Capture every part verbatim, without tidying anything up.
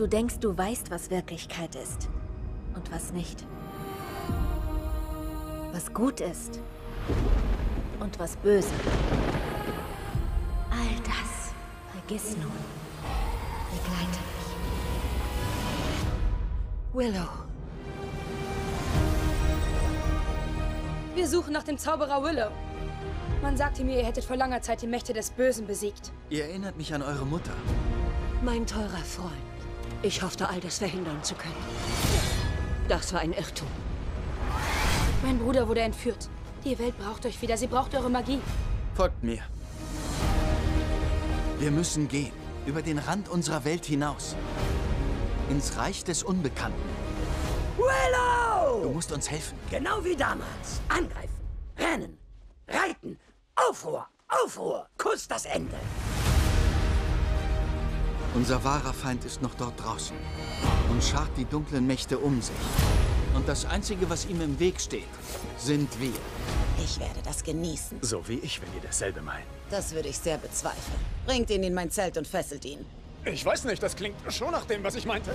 du denkst, du weißt, was Wirklichkeit ist und was nicht. Was gut ist und was böse. All das, vergiss nun, begleite mich. Willow. Wir suchen nach dem Zauberer Willow. Man sagte mir, ihr hättet vor langer Zeit die Mächte des Bösen besiegt. Ihr erinnert mich an eure Mutter. Mein teurer Freund, ich hoffte, all das verhindern zu können. Das war ein Irrtum. Mein Bruder wurde entführt. Die Welt braucht euch wieder, sie braucht eure Magie. Folgt mir. Wir müssen gehen, über den Rand unserer Welt hinaus. Ins Reich des Unbekannten. Willow! Du musst uns helfen. Genau wie damals. Angreifen, rennen, reiten, Aufruhr, Aufruhr, kurz das Ende. Unser wahrer Feind ist noch dort draußen und schart die dunklen Mächte um sich. Und das Einzige, was ihm im Weg steht, sind wir. Ich werde das genießen. So wie ich, wenn ihr dasselbe meint. Das würde ich sehr bezweifeln. Bringt ihn in mein Zelt und fesselt ihn. Ich weiß nicht, das klingt schon nach dem, was ich meinte.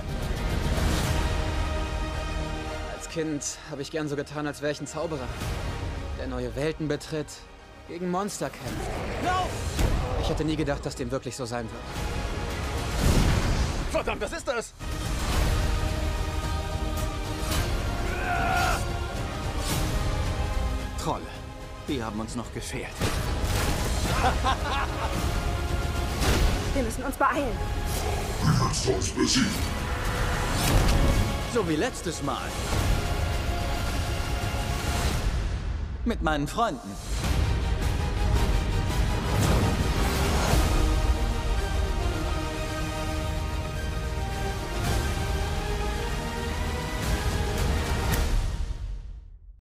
Als Kind habe ich gern so getan, als wäre ich ein Zauberer, der neue Welten betritt, gegen Monster kämpft. No! Ich hätte nie gedacht, dass dem wirklich so sein wird. Verdammt, was ist das? Trolle, die haben uns noch gefehlt. Wir müssen uns beeilen. Wir haben uns besiegt. So wie letztes Mal. Mit meinen Freunden.